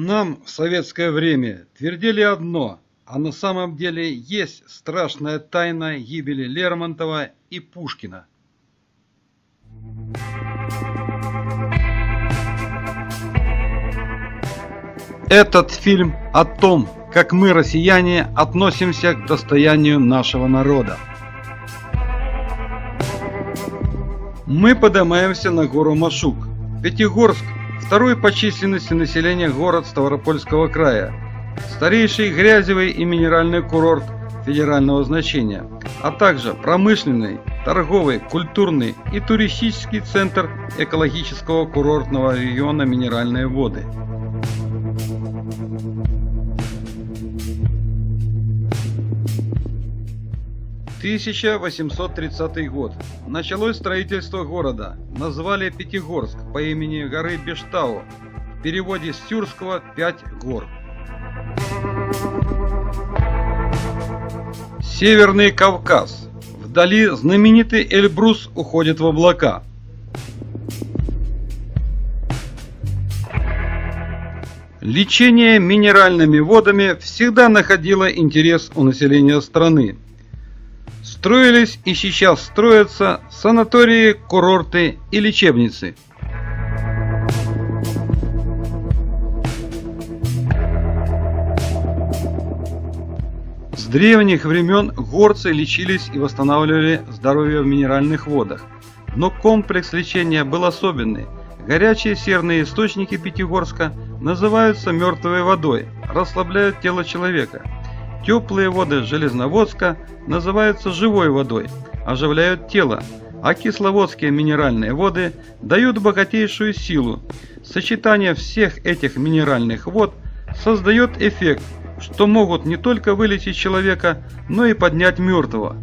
Нам в советское время твердили одно, а на самом деле есть страшная тайна гибели Лермонтова и Пушкина. Этот фильм о том, как мы, россияне, относимся к достоянию нашего народа. Мы поднимаемся на гору Машук. Пятигорск – второй по численности населения город Ставропольского края, старейший грязевый и минеральный курорт федерального значения, а также промышленный, торговый, культурный и туристический центр экологического курортного региона «Минеральные воды». В 1830 год. Началось строительство города. Назвали Пятигорск по имени горы Бештау. В переводе с тюркского «пять гор». Северный Кавказ. Вдали знаменитый Эльбрус уходит в облака. Лечение минеральными водами всегда находило интерес у населения страны. Строились и сейчас строятся санатории, курорты и лечебницы. С древних времен горцы лечились и восстанавливали здоровье в минеральных водах. Но комплекс лечения был особенный. Горячие серные источники Пятигорска называются мертвой водой, расслабляют тело человека. Теплые воды Железноводска называются живой водой, оживляют тело, а кисловодские минеральные воды дают богатейшую силу. Сочетание всех этих минеральных вод создает эффект, что могут не только вылечить человека, но и поднять мертвого.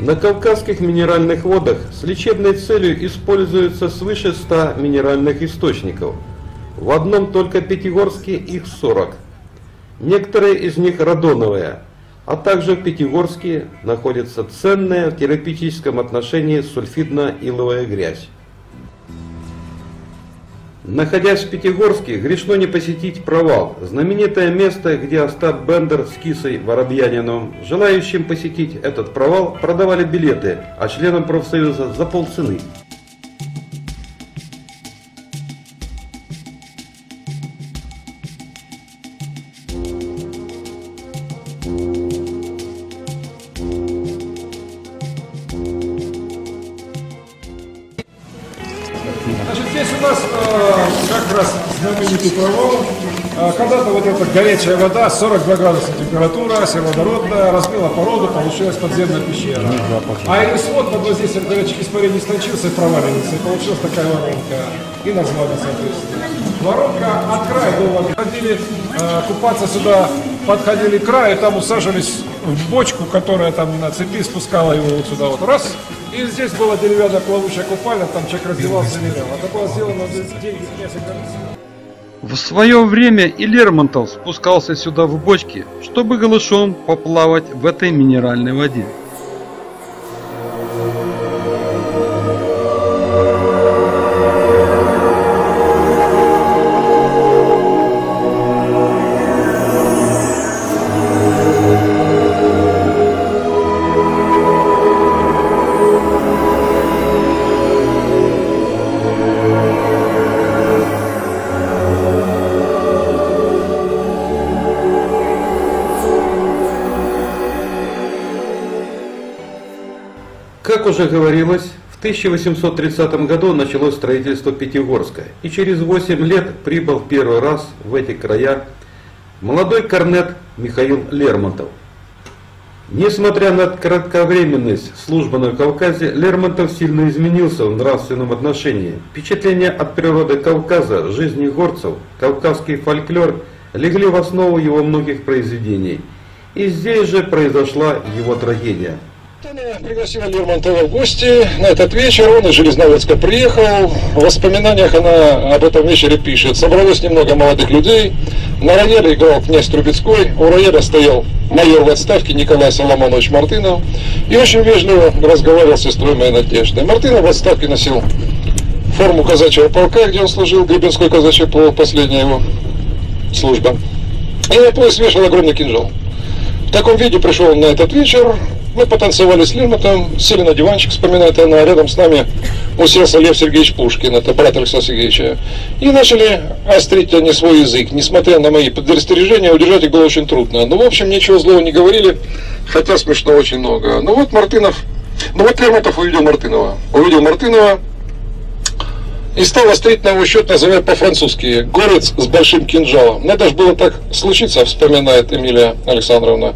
На кавказских минеральных водах с лечебной целью используется свыше 100 минеральных источников. В одном только Пятигорске их 40. Некоторые из них радоновые, а также в Пятигорске находится ценная в терапевтическом отношении сульфидно-иловая грязь. Находясь в Пятигорске, грешно не посетить Провал, знаменитое место, где Остап Бендер с Кисой Воробьяниновым. Желающим посетить этот провал продавали билеты, а членам профсоюза за полцены. Когда-то вот эта горячая вода, 42 градуса температура, сероводородная, разбила породу, получилась подземная пещера. А аэросвод вот здесь от горячих испарений истончился и проваливался, и получилась такая воронка. И название соответственно. Воронка от края до воды. Ходили купаться сюда, подходили к краю, там усаживались в бочку, которая там на цепи спускала его вот сюда вот раз. И здесь была деревянная плавучая купальня, там человек раздевался и лежал. А такое сделано деньги князя. В свое время и Лермонтов спускался сюда в бочке, чтобы голышом поплавать в этой минеральной воде. Как уже говорилось, в 1830 году началось строительство Пятигорска, и через 8 лет прибыл первый раз в эти края молодой корнет Михаил Лермонтов. Несмотря на кратковременность службы на Кавказе, Лермонтов сильно изменился в нравственном отношении. Впечатления от природы Кавказа, жизни горцев, кавказский фольклор легли в основу его многих произведений, и здесь же произошла его трагедия. Пригласила Лермонтова в гости на этот вечер. Он из Железноводска приехал. В воспоминаниях она об этом вечере пишет. Собралось немного молодых людей. На рояле играл князь Трубецкой. У рояля стоял майор в отставке Николай Соломонович Мартынов. И очень вежливо разговаривал с сестрой моей Надеждой. Мартынов в отставке носил форму казачьего полка, где он служил. Гребенской казачий полк, последняя его служба. И на пояс вешал огромный кинжал. В таком виде пришел он на этот вечер. Мы потанцевали с Лермонтовым, сели на диванчик, вспоминает она, рядом с нами уселся Лев Сергеевич Пушкин, это брат Александра Сергеевича. И начали острить они свой язык. Несмотря на мои предостережения, удержать их было очень трудно. Ну, в общем, ничего злого не говорили, хотя смешно очень много. Ну вот Лермонтов увидел Мартынова. И стал острить на его счет, называя по-французски, горец с большим кинжалом. Надо же было так случиться, вспоминает Эмилия Александровна,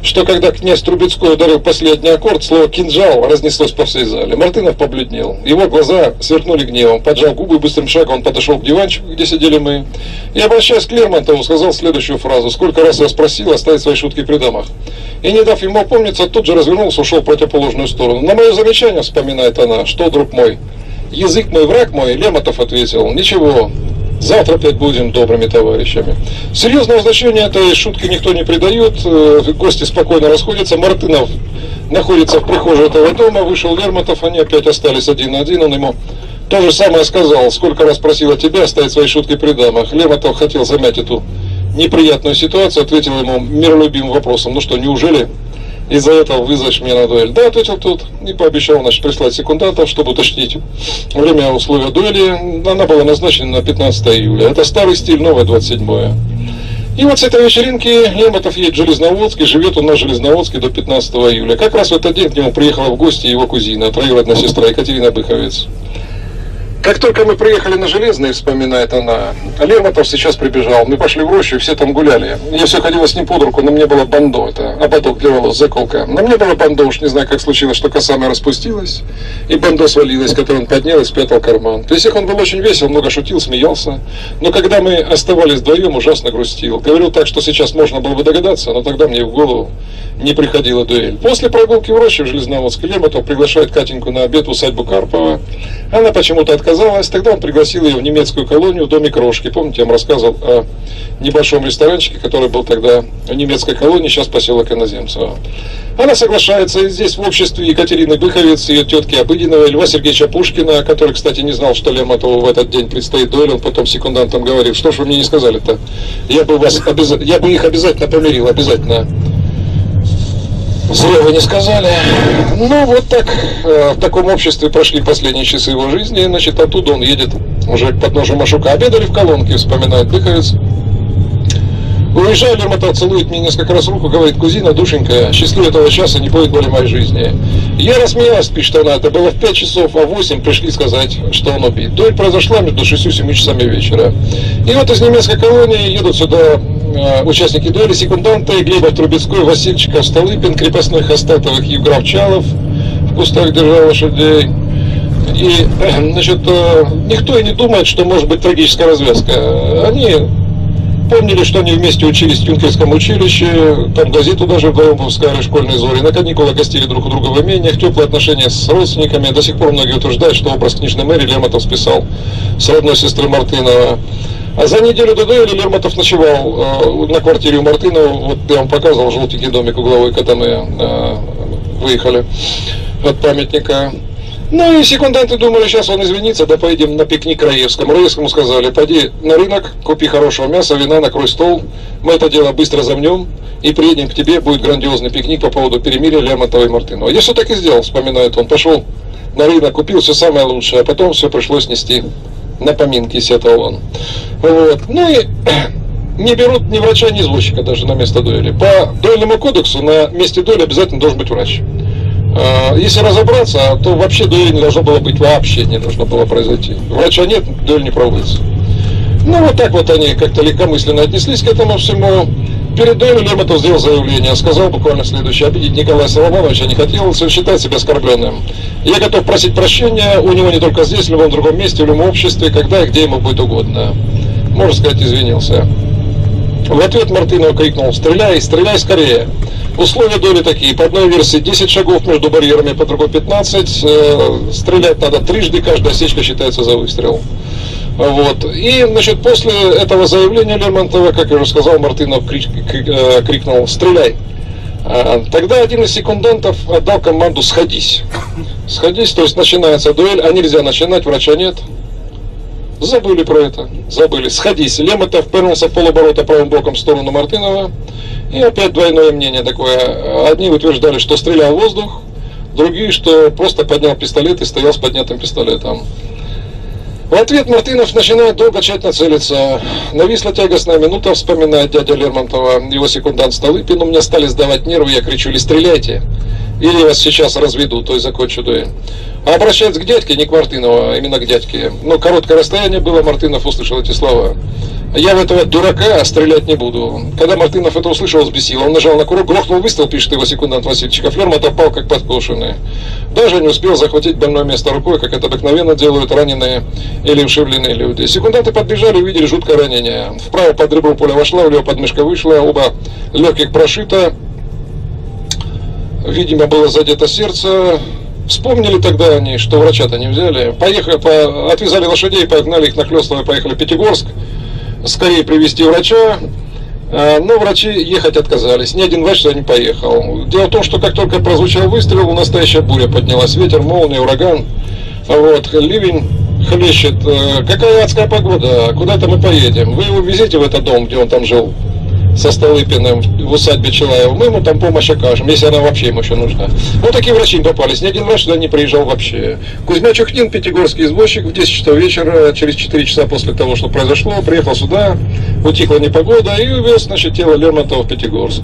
что когда князь Трубецкой ударил последний аккорд, слово «кинжал» разнеслось по всей зале. Мартынов побледнел, его глаза сверкнули гневом, поджал губы, быстрым шагом он подошел к диванчику, где сидели мы, и, обращаясь к Лермонтову, сказал следующую фразу: «Сколько раз я спросил оставить свои шутки при дамах». И, не дав ему опомниться, тут же развернулся, ушел в противоположную сторону. «На мое замечание, — вспоминает она, — что, друг мой, язык мой, враг мой», Лермонтов ответил: «Ничего, завтра опять будем добрыми товарищами». Серьезного значения этой шутке никто не придает, гости спокойно расходятся. Мартынов находится в прихожей этого дома, вышел Лермонтов, они опять остались один на один, он ему то же самое сказал: «Сколько раз просила тебя оставить свои шутки при дамах». Лермонтов хотел замять эту неприятную ситуацию, ответил ему миролюбимым вопросом: «Ну что, неужели из-за этого вызовешь меня на дуэль?» «Да», — ответил тот, и пообещал, значит, прислать секундантов, чтобы уточнить время, условия дуэли. Она была назначена на 15 июля. Это старый стиль, новое 27-е. И вот с этой вечеринки Лермонтов едет в Железноводск, и живет он на Железноводске до 15 июля. Как раз в этот день к нему приехала в гости его кузина, троюродная сестра Екатерина Быховец. «Как только мы приехали на Железный, — вспоминает она, — Лермонтов сейчас прибежал. Мы пошли в рощу, все там гуляли. Я все ходила с ним под руку, на мне было бандо, это ободок для волос, заколка. На мне было бандо, уж не знаю, как случилось, что коса моя распустилась, и бандо свалилось, которое он поднял и спрятал в карман. При всех он был очень весел, много шутил, смеялся. Но когда мы оставались вдвоем, ужасно грустил. Говорил так, что сейчас можно было бы догадаться, но тогда мне в голову не приходила дуэль». После прогулки в роще в Железноводске Лермонтов приглашает Катеньку на обед в усадьбу Карпова. Она почему-то отказалась. Тогда он пригласил ее в немецкую колонию в доме Крошки. Помните, я вам рассказывал о небольшом ресторанчике, который был тогда в немецкой колонии, сейчас поселок Иноземцева. Она соглашается, и здесь в обществе Екатерины Быховец, ее тетки Обыдиновой, Льва Сергеевича Пушкина, который, кстати, не знал, что Лермонтову в этот день предстоит дуэль, он потом секундантам говорит: «Что ж вы мне не сказали-то? Я бы их обязательно помирил, обязательно. Зря вы не сказали». Ну вот так, в таком обществе прошли последние часы его жизни. Значит, оттуда он едет уже к подножию Машука. «Обедали в колонке», — вспоминает Быховец. «Уезжаю, Лермонтов целует мне несколько раз руку, говорит: „Кузина, душенька, счастливого этого часа не будет более моей жизни“. Я рассмеялась», — пишет она, — «это было в 5 часов, а в 8 пришли сказать, что он убит. Дуэль произошла между 6 и 7 часами вечера». И вот из немецкой колонии едут сюда участники дуэли: секунданты Глебов, Трубецкой, Васильчиков, Столыпин, крепостных Остатовых, Евграф Чалов в кустах держал лошадей. И, значит, никто и не думает, что может быть трагическая развязка. Они помнили, что они вместе учились в Тюнкерском училище, там газету даже вдвоем выпускали, «Школьные зори», на каникулы гостили друг у друга в имениях, теплые отношения с родственниками. До сих пор многие утверждают, что образ книжной Мэри Лермонтов списал с родной сестры Мартынова. А за неделю до дуэли Лермонтов ночевал на квартире у Мартынова. Вот я вам показывал желтенький домик угловой, когда мы выехали от памятника. Ну и секунданты думали: сейчас он извинится, да поедем на пикник к Раевскому. Раевскому сказали: «Пойди на рынок, купи хорошего мяса, вина, накрой стол. Мы это дело быстро замнем и приедем к тебе, будет грандиозный пикник по поводу перемирия Лермонтова и Мартынова». «Я все так и сделал», — вспоминает он, — «пошел на рынок, купил все самое лучшее, а потом все пришлось нести на поминки», — сетовал он. Вот. Ну и не берут ни врача, ни извозчика даже на место дуэли. По дуэльному кодексу на месте дуэли обязательно должен быть врач. Если разобраться, то вообще дуэль не должно было быть, вообще не должно было произойти. Врача нет, дуэль не проводится. Ну вот так вот они как-то легкомысленно отнеслись к этому всему. Перед дуэлью Лермонтов сделал заявление, сказал буквально следующее: «Обидеть Николая Соломоновича не хотел, он считает себя оскорбленным. Я готов просить прощения у него не только здесь, в любом другом месте, в любом обществе, когда и где ему будет угодно». Можно сказать, извинился. В ответ Мартынов крикнул: «Стреляй, стреляй скорее!» Условия дуэли такие: по одной версии 10 шагов между барьерами, по другой 15. Стрелять надо трижды, каждая осечка считается за выстрел. Вот. И, значит, после этого заявления Лермонтова, как я уже сказал, Мартынов крикнул: «Стреляй!». Тогда один из секундантов отдал команду «Сходись». «Сходись», то есть начинается дуэль, а нельзя начинать, врача нет. Забыли про это, забыли. «Сходись». Лермонтов повернулся в полоборота правым боком в сторону Мартынова. И опять двойное мнение такое. Одни утверждали, что стрелял в воздух, другие, что просто поднял пистолет и стоял с поднятым пистолетом. В ответ Мартынов начинает долго тщательно целиться. Нависла тягостная минута, вспоминает дядя Лермонтова, его секундант Столыпин. «У меня стали сдавать нервы, я кричу: или стреляйте, или я вас сейчас разведу, то есть закончу дуэль». А обращается к дядьке, не к Мартынову, а именно к дядьке. Но короткое расстояние было, Мартынов услышал эти слова. «Я в этого дурака стрелять не буду». Когда Мартынов это услышал, взбесил. Он нажал на курок, грохнул выстрел, пишет его секундант Васильчиков. Лермонтов пал как подкошенный. Даже не успел захватить больное место рукой, как это обыкновенно делают раненые или ушибленные люди. Секунданты подбежали, увидели жуткое ранение. Вправо под ребро пуля вошла, влево под мышка вышла, оба легких прошито. Видимо, было задето сердце. Вспомнили тогда они, что врача-то не взяли. Поехали, отвязали лошадей, погнали их нахлёстово, поехали в Пятигорск. Скорее привезти врача, но врачи ехать отказались. Ни один врач сюда не поехал. Дело в том, что как только прозвучал выстрел, настоящая буря поднялась. Ветер, молния, ураган, вот, ливень хлещет. Какая адская погода, куда-то мы поедем. Вы его везите в этот дом, где он там жил, со Столыпиным, в усадьбе Челаева. Мы ему там помощь окажем, если она вообще ему еще нужна. Вот такие врачи им попались. Ни один врач сюда не приезжал вообще. Кузьмя Чухнин, пятигорский извозчик, в 10 часов вечера, через 4 часа после того, что произошло, приехал сюда, утихла непогода и увез, значит, тело Лермонтова в Пятигорск.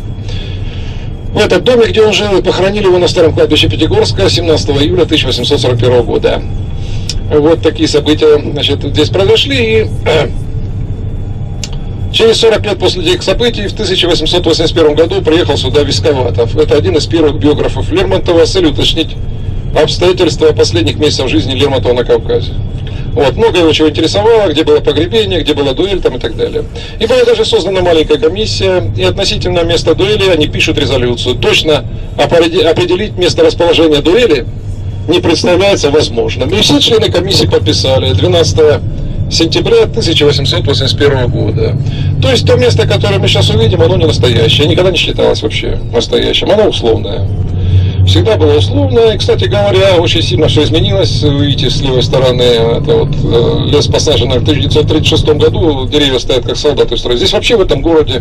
В этот доме, где он жил, похоронили его на старом кладбище Пятигорска 17 июля 1841 года. Вот такие события, значит, здесь произошли. И через 40 лет после этих событий в 1881 году приехал сюда Висковатов. Это один из первых биографов Лермонтова с целью уточнить обстоятельства последних месяцев жизни Лермонтова на Кавказе. Вот, много его чего интересовало, где было погребение, где была дуэль там и так далее. И была даже создана маленькая комиссия, и относительно места дуэли они пишут резолюцию. Точно определить место расположения дуэли не представляется возможным. И все члены комиссии подписали 12 сентября 1881 года. То есть то место, которое мы сейчас увидим, оно не настоящее, никогда не считалось вообще настоящим, оно условное. Всегда было условное, и, кстати говоря, очень сильно все изменилось. Вы видите с левой стороны, это вот лес посаженный в 1936 году, деревья стоят как солдаты строят. Здесь вообще в этом городе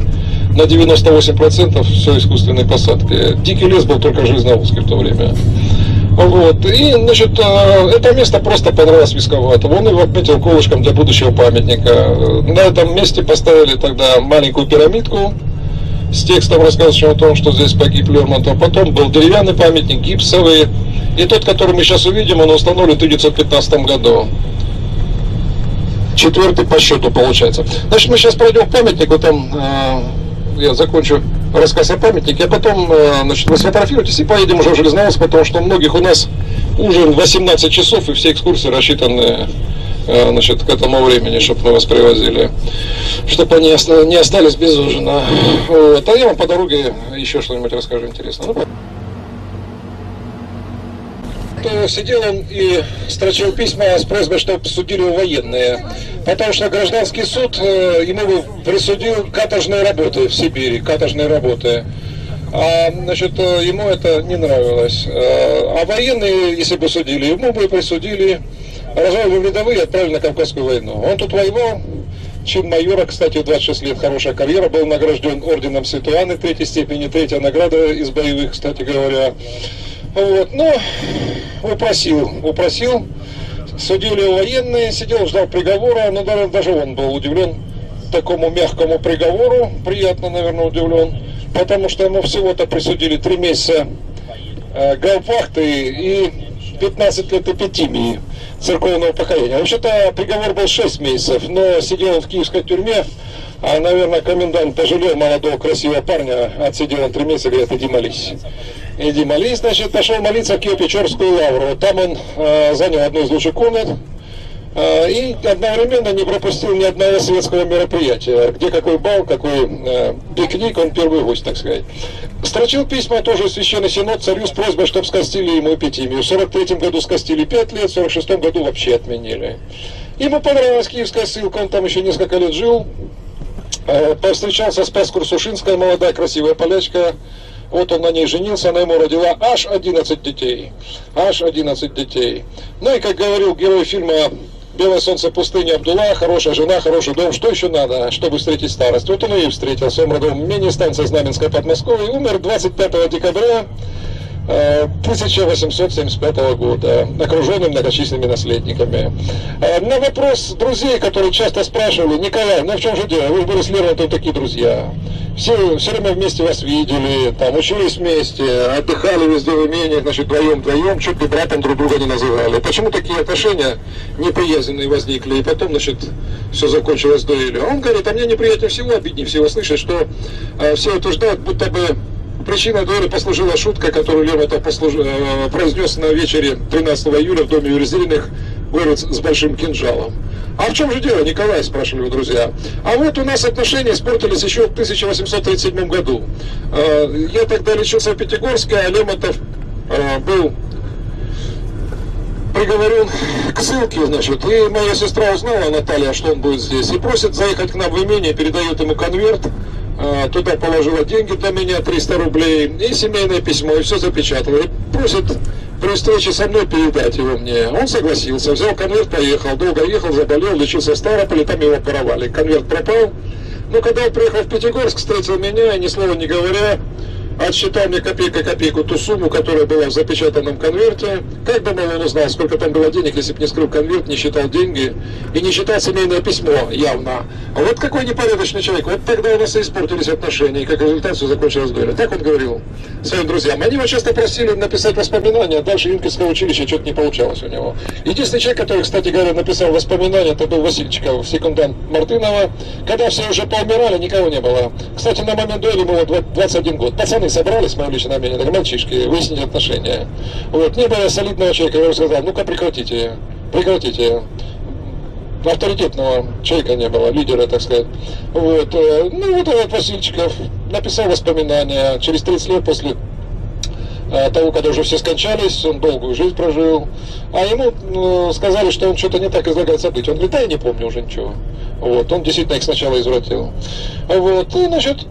на 98% все искусственные посадки. Дикий лес был только в Железноводске в то время. Вот. И, значит, это место просто понравилось Висковатову. Он его отметил колышком для будущего памятника. На этом месте поставили тогда маленькую пирамидку с текстом, рассказывающим о том, что здесь погиб Лермонтов. Потом был деревянный памятник, гипсовый. И тот, который мы сейчас увидим, он установлен в 1915 году. Четвертый по счету получается. Значит, мы сейчас пройдем к памятнику. Там я закончу рассказ о памятнике, а потом, значит, вы сфотографируетесь и поедем уже в Железноводск, потому что у многих у нас ужин 18 часов, и все экскурсии рассчитаны, значит, к этому времени, чтобы мы вас привозили, чтобы они не остались без ужина. Вот. А я вам по дороге еще что-нибудь расскажу интересное. Сидел он и строчил письма с просьбой, чтобы судили его военные, потому что гражданский суд ему присудил каторжные работы в Сибири, каторжные работы. А, значит, ему это не нравилось. А военные, если бы судили, ему бы присудили разрывы в рядовые и отправили на Кавказскую войну. Он тут воевал, чин майора, кстати, в 26 лет, хорошая карьера, был награжден орденом Святой Анны 3-й степени, 3-я награда из боевых, кстати говоря. Вот, но упросил, судили военные, сидел, ждал приговора, но даже он был удивлен такому мягкому приговору, приятно, наверное, удивлен, потому что ему всего-то присудили 3 месяца гаупвахты и 15 лет эпитимии церковного покаяния. Вообще-то приговор был 6 месяцев, но сидел он в киевской тюрьме, а, наверное, комендант пожалел молодого красивого парня, отсидел он 3 месяца, говорят: «Иди молись». Иди молись, значит, пошел молиться в Киево-Печорскую лавру. Там он занял одну из лучших комнат, И одновременно не пропустил ни одного светского мероприятия, где какой бал, какой пикник, он первый гость, так сказать. Строчил письма тоже Священный Синод царю с просьбой, чтобы скостили ему эпитимию. В 43-м году скостили 5 лет, в 46-м году вообще отменили. Ему понравилась киевская ссылка, он там еще несколько лет жил, повстречался с Паскур Сушинской, молодая красивая полячка. Вот он на ней женился, она ему родила аж 11 детей. Аж 11 детей. Ну и, как говорил герой фильма «Белое солнце пустыни» Абдула, хорошая жена, хороший дом, что еще надо, чтобы встретить старость? Вот он и встретился, он родом в мини-станции Знаменская, Подмосковье, и умер 25 декабря 1875 года, окруженный многочисленными наследниками. На вопрос друзей, которые часто спрашивали: Николай, ну в чем же дело, вы были с Лермонтовым такие друзья, все время вместе вас видели, там учились вместе, отдыхали везде в имениях, значит, вдвоем, чуть ли братом друг друга не называли. Почему такие отношения неприязненные возникли, и потом, значит, все закончилось дуэлью? Он говорит: а мне неприятнее всего, обиднее всего слышать, что все утверждают, будто бы причиной дуэли послужила шутка, которую Лермонтов произнес на вечере 13 июля в доме Юрзелиных, город с большим кинжалом. А в чем же дело, Николай, спрашивали его друзья. А вот у нас отношения испортились еще в 1837 году. Я тогда лечился в Пятигорске, а Лермонтов был приговорен к ссылке, значит, и моя сестра узнала, Наталья, что он будет здесь, и просит заехать к нам в имение, передает ему конверт. Туда положила деньги для меня, 300 рублей, и семейное письмо, и все запечатала. И просит при встрече со мной передать его мне. Он согласился, взял конверт, поехал. Долго ехал, заболел, лечился в Ставрополе, там его оперовали. Конверт пропал. Но когда он приехал в Пятигорск, встретил меня, и ни слова не говоря, отсчитал мне копейка-копейку ту сумму, которая была в запечатанном конверте. Как думал, он узнал, сколько там было денег, если бы не скрыл конверт, не считал деньги и не считал семейное письмо явно. А вот какой непорядочный человек. Вот тогда у нас и испортились отношения, и как результат все закончилось дуэлью. Так он говорил своим друзьям. Они его часто просили написать воспоминания, а дальше Юнкерского училища что-то не получалось у него. Единственный человек, который, кстати говоря, написал воспоминания, это был Васильчиков, секундант Мартынова. Когда все уже поумирали, никого не было. Кстати, на момент дуэли ему 21 год. Пацаны собрались, мое личное мнение, так, мальчишки, выяснили отношения. Вот, не было солидного человека, я сказал: ну-ка прекратите. Авторитетного человека не было, лидера, так сказать. Вот, ну вот этот Васильчиков написал воспоминания через 30 лет после того, когда уже все скончались, он долгую жизнь прожил, а ему сказали, что он что-то не так излагает события. Он говорит: да, я не помню уже ничего. Вот, он действительно их сначала извратил. Вот, и, значит,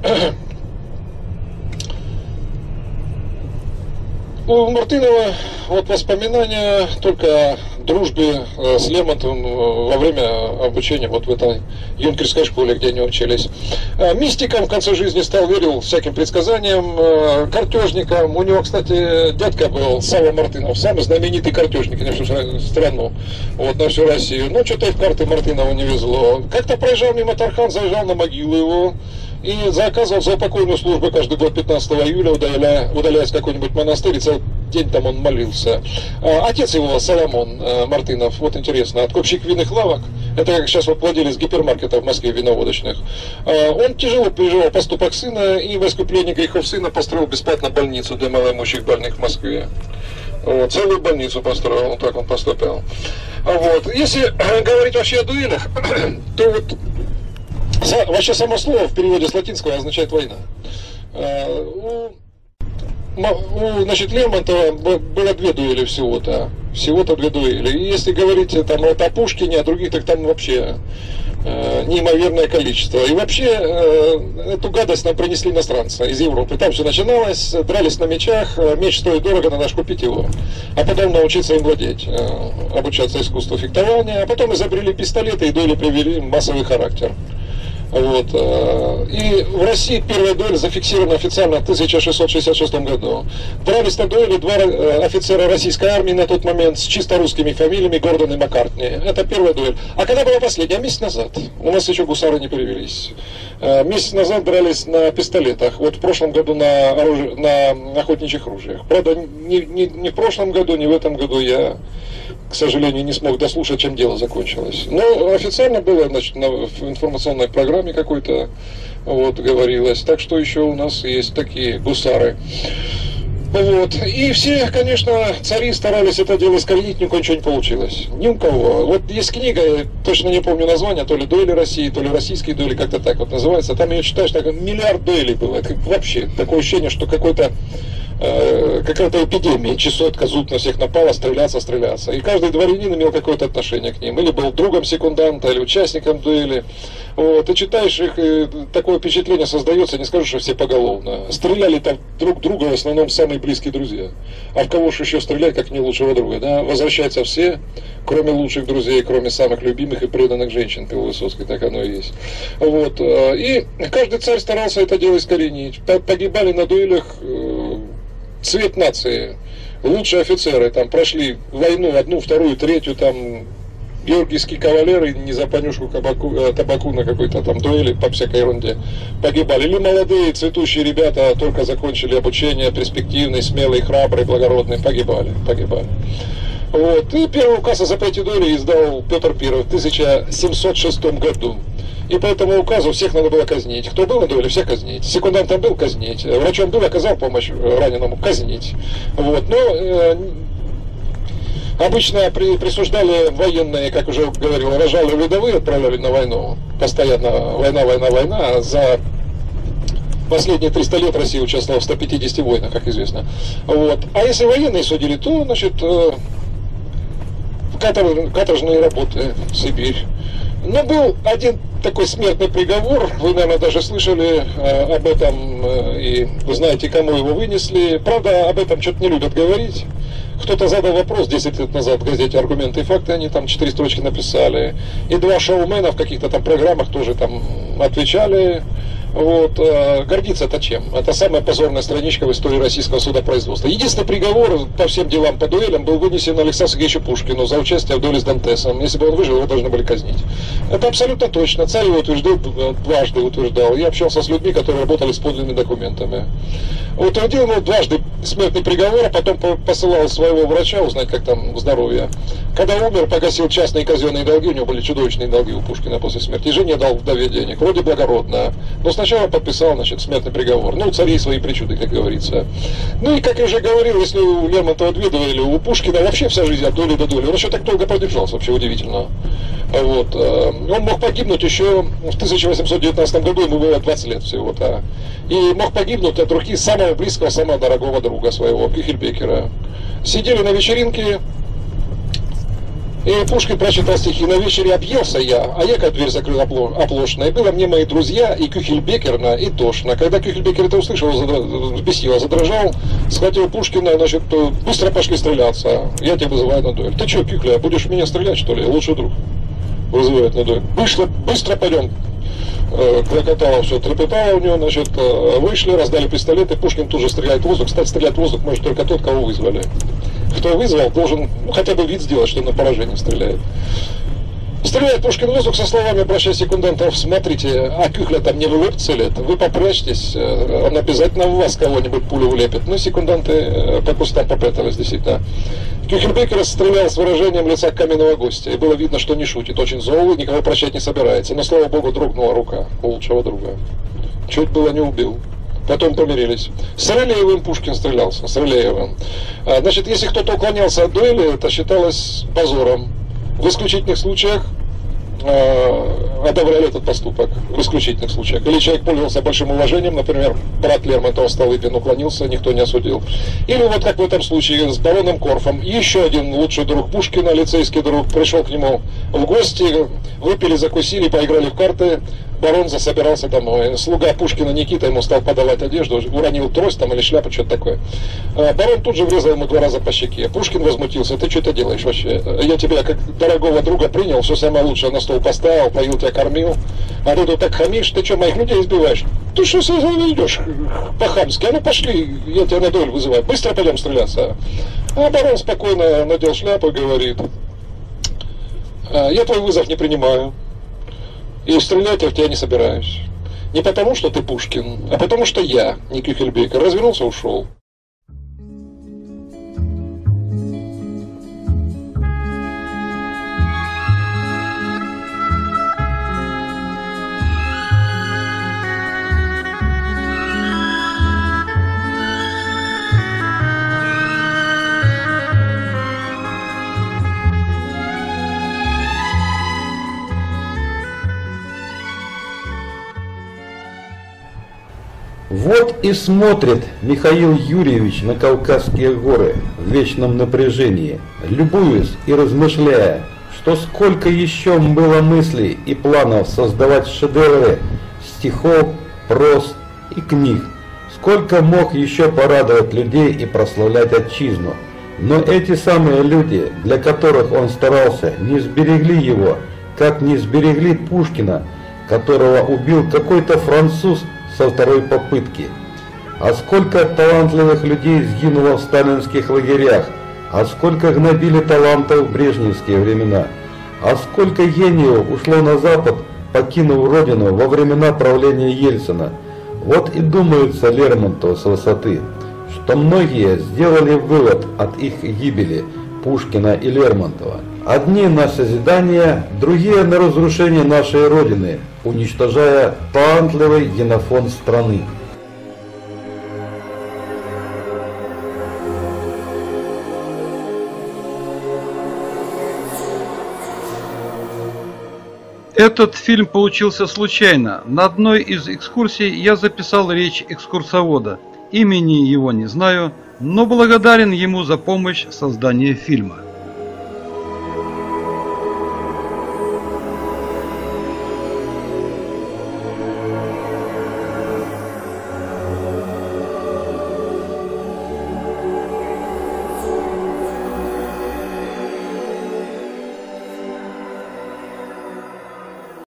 у Мартынова вот воспоминания только о дружбе с Лермонтовым во время обучения вот в этой юнкерской школе, где они учились. Мистиком в конце жизни стал, верил всяким предсказаниям, картежником. У него, кстати, дядька был Сава Мартынов, самый знаменитый картежник на всю страну, вот, на всю Россию. Но что-то и в карты Мартынову не везло. Как-то проезжал мимо Тархан, заезжал на могилу его и заказывал за упокойную службу каждый год 15 июля, удаляясь в какой-нибудь монастырь, и целый день там он молился. Отец его, Соломон Мартынов, вот интересно, откупщик винных лавок, это как сейчас вот владелец гипермаркета в Москве виноводочных, он тяжело переживал поступок сына и в искуплении грехов сына построил бесплатно больницу для малоимущих больных в Москве. Вот, целую больницу построил, вот так он поступил. Вот. Если говорить вообще о дуэлях, то вот вообще само слово в переводе с латинского означает «война». Значит, Лермонтова было 2 дуэли всего-то. Всего-то 2 дуэли. И если говорить там вот о Пушкине, о других, так там вообще неимоверное количество. И вообще эту гадость нам принесли иностранцы из Европы. Там все начиналось, дрались на мечах, меч стоит дорого, надо же купить его, а потом научиться им владеть, обучаться искусству фехтования, а потом изобрели пистолеты, и дуэли привели массовый характер. Вот. И в России первая дуэль зафиксирована официально в 1666 году. Дрались на дуэли 2 офицера российской армии на тот момент с чисто русскими фамилиями Гордон и Маккартни. Это первая дуэль. А когда была последняя? Месяц назад. У нас еще гусары не перевелись. Месяц назад дрались на пистолетах. Вот в прошлом году на охотничьих ружьях. Правда, ни в прошлом году, ни в этом году я, к сожалению, не смог дослушать, чем дело закончилось. Но официально было, значит, в информационной программе какой-то вот говорилось. Так что еще у нас есть такие гусары. Вот. И все, конечно, цари старались это дело искоренить, ни у кого ничего не получилось. Ни у кого. Вот есть книга, я точно не помню название, то ли «Дуэли России», то ли «Российские дуэли», как-то так вот называется. Там ее читаешь, так миллиард дуэлей было. Это вообще такое ощущение, что какая-то эпидемия, чесотка, зуд на всех напала, стреляться. И каждый дворянин имел какое-то отношение к ним. Или был другом секунданта, или участником дуэли. Вот. И читаешь их, и такое впечатление создается, не скажу, что все поголовно. Стреляли там друг друга в основном самые близкие друзья. А в кого же еще стрелять, как не лучшего друга? Да? Возвращаются все, кроме лучших друзей, кроме самых любимых и преданных женщин, как у Высоцкой, так оно и есть. Вот. И каждый царь старался это дело искоренить. Погибали на дуэлях... Цвет нации, лучшие офицеры, там прошли войну, одну, вторую, третью, там георгиевские кавалеры не за понюшку табаку на какой-то там дуэли по всякой ерунде погибали. Или молодые цветущие ребята только закончили обучение, перспективные, смелые, храбрые, благородные, погибали. Вот. И первый указ о запрете дуэли издал Петр I в 1706 году. И по этому указу всех надо было казнить. Кто был на дуэли, всех казнить. Секундантом был — казнить. Врачом был — оказал помощь раненому — казнить. Вот. Но обычно присуждали военные, как уже говорил, рожали рядовые, отправляли на войну. Постоянно война. За последние 300 лет Россия участвовала в 150 войнах, как известно. Вот. А если военные судили, то, значит, каторжные работы, в Сибирь. Но был один такой смертный приговор, вы, наверное, даже слышали об этом, и вы знаете, кому его вынесли. Правда, об этом что-то не любят говорить. Кто-то задал вопрос 10 лет назад в газете «Аргументы и факты», они там 4 строчки написали. И два шоумена в каких-то там программах тоже там отвечали. Вот. Гордиться-то чем? Это самая позорная страничка в истории российского судопроизводства. Единственный приговор по всем делам по дуэлям был вынесен Александру Сергеевичу Пушкину за участие в дуэли с Дантесом. Если бы он выжил, его должны были казнить. Это абсолютно точно. Царь его утверждал, дважды утверждал. Я общался с людьми, которые работали с подлинными документами. Утвердил ему дважды смертный приговор, а потом посылал своего врача узнать, как там здоровье. Когда умер, погасил частные и казенные долги. У него были чудовищные долги у Пушкина после смерти. И жене дал вдове денег. Вроде благородно. Но сначала подписал, значит, смертный приговор. Ну, у царей свои причуды, как говорится. Ну и, как я уже говорил, если у Лермонтова две дуэли, у Пушкина вообще вся жизнь от дуэли до дуэли. Он еще так долго продержался, вообще удивительно. Вот. Он мог погибнуть еще в 1819 году, ему было 20 лет всего-то. И мог погибнуть от руки самого близкого, самого дорогого друга своего, Кюхельбекера. Сидели на вечеринке, и Пушкин прочитал стихи: «На вечере объелся я, а я как дверь закрыл оплошно, и было мне мои друзья, и Кюхельбекерна, и тошно». Когда Кюхельбекер это услышал, взбесило, задрожал, схватил Пушкина, значит, быстро пошли стреляться, я тебя вызываю на дуэль. «Ты что, Кюхля, будешь меня стрелять, что ли? Лучший друг». Вызывает на дуэль. Быстро пойдем. Крокотало все, трепетало у него, значит, вышли, раздали пистолеты, Пушкин тут же стреляет в воздух. Кстати, стрелять в воздух может только тот, кого вызвали. Кто вызвал, должен, ну, хотя бы вид сделать, что на поражение стреляет. Стреляет Пушкин в воздух со словами, обращая секундантов: «Смотрите, а Кюхля там не в лоб целит, вы попрячьтесь, он обязательно в вас кого-нибудь пулю улепит». Ну, секунданты по кустам попрятались, действительно. Кюхельбекер стрелял с выражением лица каменного гостя, и было видно, что не шутит, очень зол, никого прощать не собирается. Но, слава богу, дрогнула рука у лучшего друга. Чуть было не убил. Потом помирились. С Рылеевым Пушкин стрелялся, с Рылеевым. Значит, если кто-то уклонялся от дуэли, это считалось позором. В исключительных случаях одобряли этот поступок. В исключительных случаях. Или человек пользовался большим уважением, например, брат Лермонтова Столыпин уклонился, никто не осудил. Или вот как в этом случае с бароном Корфом. Еще один лучший друг Пушкина, лицейский друг, пришел к нему в гости, выпили, закусили, поиграли в карты. Барон засобирался домой. Слуга Пушкина Никита ему стал подавать одежду, уронил трость там или шляпу, что-то такое. Барон тут же врезал ему 2 раза по щеке. Пушкин возмутился: «Ты что это делаешь вообще? Я тебя как дорогого друга принял, все самое лучшее на стол поставил, поил тебя, кормил. А ты тут так хамишь, ты что, моих людей избиваешь? Ты что сразу идешь по-хамски? А ну пошли, я тебя на дуэль вызываю, быстро пойдем стреляться». А барон спокойно надел шляпу и говорит: «Я твой вызов не принимаю. И стрелять я в тебя не собираюсь. Не потому, что ты Пушкин, а потому, что я, не Кюхельбекер». Развернулся, ушел. Вот и смотрит Михаил Юрьевич на Кавказские горы в вечном напряжении, любуясь и размышляя, что сколько еще было мыслей и планов создавать шедевры стихов, проз и книг, сколько мог еще порадовать людей и прославлять отчизну. Но эти самые люди, для которых он старался, не сберегли его, как не сберегли Пушкина, которого убил какой-то француз со второй попытки. А сколько талантливых людей сгинуло в сталинских лагерях, а сколько гнобили талантов в брежневские времена, а сколько гениев ушло на Запад, покинув родину во времена правления Ельцина. Вот и думается Лермонтову с высоты, что многие сделали вывод от их гибели, Пушкина и Лермонтова. Одни на созидание, другие на разрушение нашей Родины, уничтожая талантливый генофон страны. Этот фильм получился случайно. На одной из экскурсий я записал речь экскурсовода. Имени его не знаю, но благодарен ему за помощь в создании фильма.